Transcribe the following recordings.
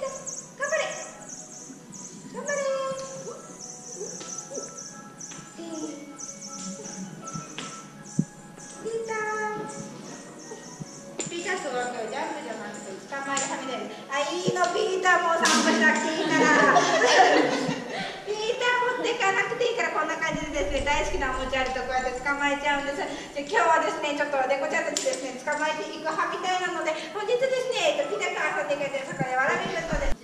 たまえちゃうんです。で、今日はですね、ちょっと猫ちゃんたちですね、捕まえていく派みたいなので、本日ですね、日高遊んでくれてる魚わらび弁当です。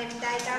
かえちゃん、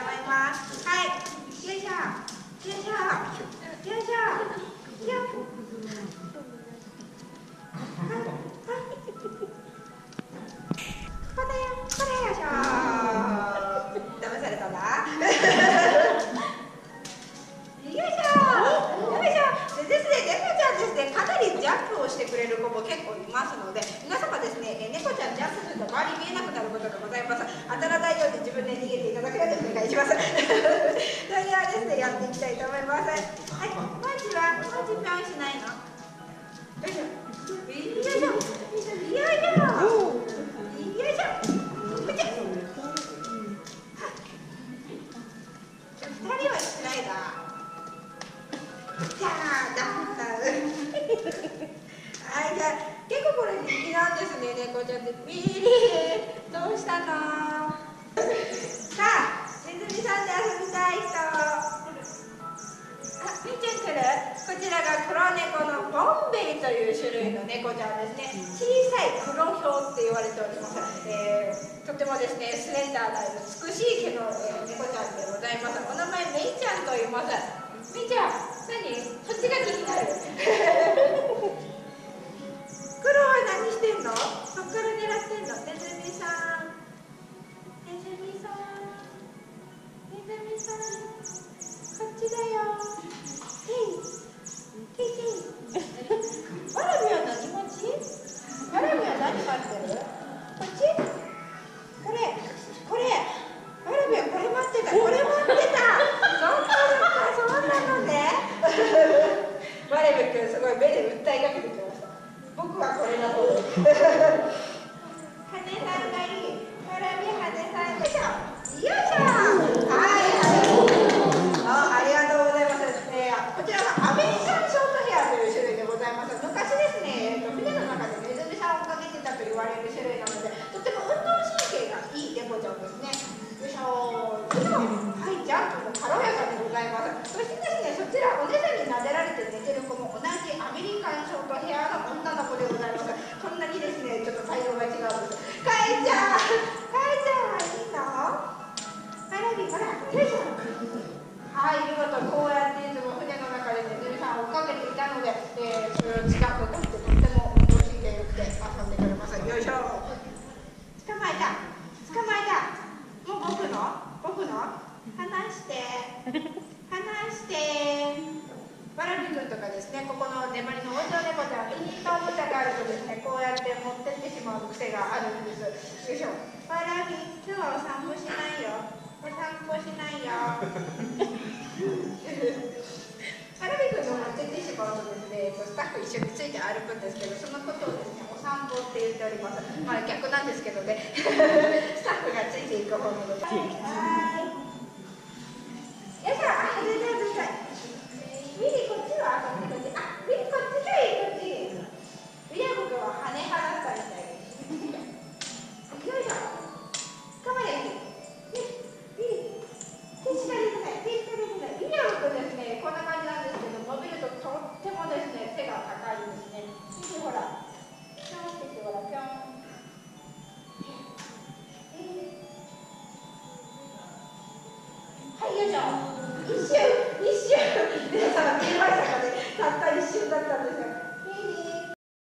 いいの？しまう癖があるんです。よいしょ。わらび、今日はお散歩しないよ。お散歩しないよ。わらびくんの乗ってってしまうとですね、スタッフ一緒について歩くんですけど、そのことをですね、お散歩って言っております。まあ逆なんですけどね、スタッフがついていく方のことです。はい。よいしょ、外れて外したい。ミリ、こっちはこっち。あ、ミリ、こっちがいい、こっち。ミリアコ君は羽払ったみたいです。よいしょ。頑張れ。一瞬